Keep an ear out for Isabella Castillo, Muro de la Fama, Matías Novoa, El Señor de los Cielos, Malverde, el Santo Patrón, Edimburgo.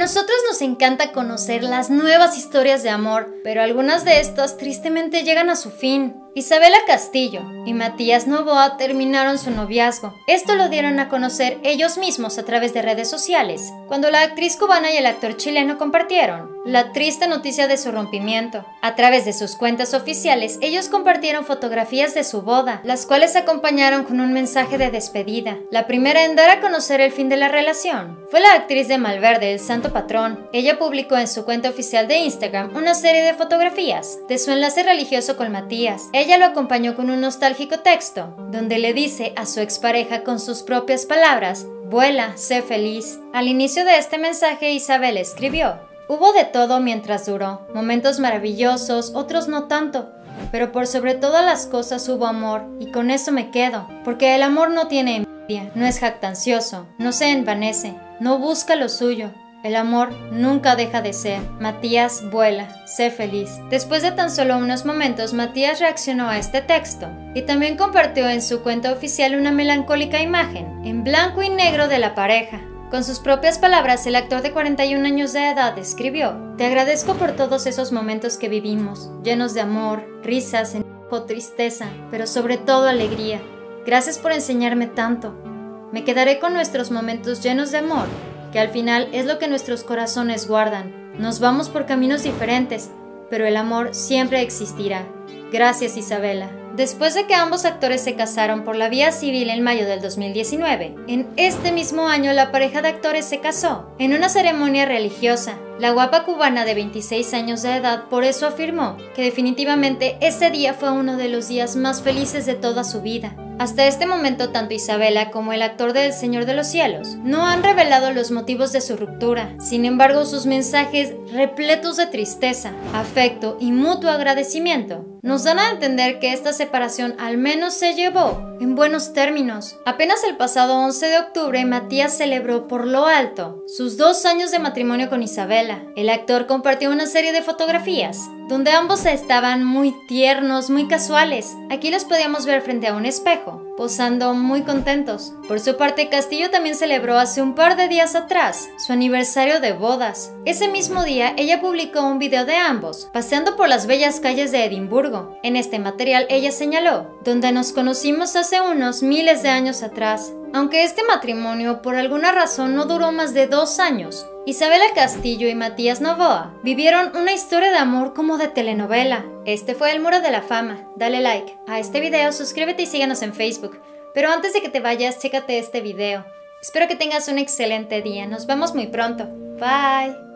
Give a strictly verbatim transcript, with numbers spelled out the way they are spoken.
nosotros nos encanta conocer las nuevas historias de amor, pero algunas de estas tristemente llegan a su fin. Isabella Castillo y Matías Novoa terminaron su noviazgo. Esto lo dieron a conocer ellos mismos a través de redes sociales, cuando la actriz cubana y el actor chileno compartieron la triste noticia de su rompimiento. A través de sus cuentas oficiales, ellos compartieron fotografías de su boda, las cuales acompañaron con un mensaje de despedida. La primera en dar a conocer el fin de la relación fue la actriz de Malverde, El Santo Patrón. Ella publicó en su cuenta oficial de Instagram una serie de fotografías de su enlace religioso con Matías. Ella lo acompañó con un nostálgico texto, donde le dice a su expareja con sus propias palabras: «Vuela, sé feliz». Al inicio de este mensaje, Isabel escribió: «Hubo de todo mientras duró, momentos maravillosos, otros no tanto, pero por sobre todas las cosas hubo amor, y con eso me quedo, porque el amor no tiene envidia, no es jactancioso, no se envanece, no busca lo suyo. El amor nunca deja de ser. Matías, vuela, sé feliz». Después de tan solo unos momentos, Matías reaccionó a este texto y también compartió en su cuenta oficial una melancólica imagen en blanco y negro de la pareja. Con sus propias palabras, el actor de cuarenta y un años de edad escribió: «Te agradezco por todos esos momentos que vivimos, llenos de amor, risas, enojo, tristeza, pero sobre todo alegría. Gracias por enseñarme tanto. Me quedaré con nuestros momentos llenos de amor, que al final es lo que nuestros corazones guardan. Nos vamos por caminos diferentes, pero el amor siempre existirá. Gracias, Isabella». Después de que ambos actores se casaron por la vía civil en mayo del dos mil diecinueve, en este mismo año la pareja de actores se casó en una ceremonia religiosa. La guapa cubana de veintiséis años de edad por eso afirmó que definitivamente ese día fue uno de los días más felices de toda su vida. Hasta este momento, tanto Isabella como el actor de El Señor de los Cielos no han revelado los motivos de su ruptura. Sin embargo, sus mensajes, repletos de tristeza, afecto y mutuo agradecimiento, nos dan a entender que esta separación al menos se llevó en buenos términos. Apenas el pasado once de octubre, Matías celebró por lo alto sus dos años de matrimonio con Isabella. El actor compartió una serie de fotografías donde ambos estaban muy tiernos, muy casuales. Aquí los podíamos ver frente a un espejo, posando muy contentos. Por su parte, Castillo también celebró hace un par de días atrás su aniversario de bodas. Ese mismo día, ella publicó un video de ambos paseando por las bellas calles de Edimburgo. En este material, ella señaló: «Donde nos conocimos hace unos miles de años atrás». Aunque este matrimonio por alguna razón no duró más de dos años, Isabella Castillo y Matías Novoa vivieron una historia de amor como de telenovela. Este fue el Muro de la Fama. Dale like a este video, suscríbete y síguenos en Facebook. Pero antes de que te vayas, chécate este video. Espero que tengas un excelente día. Nos vemos muy pronto. Bye.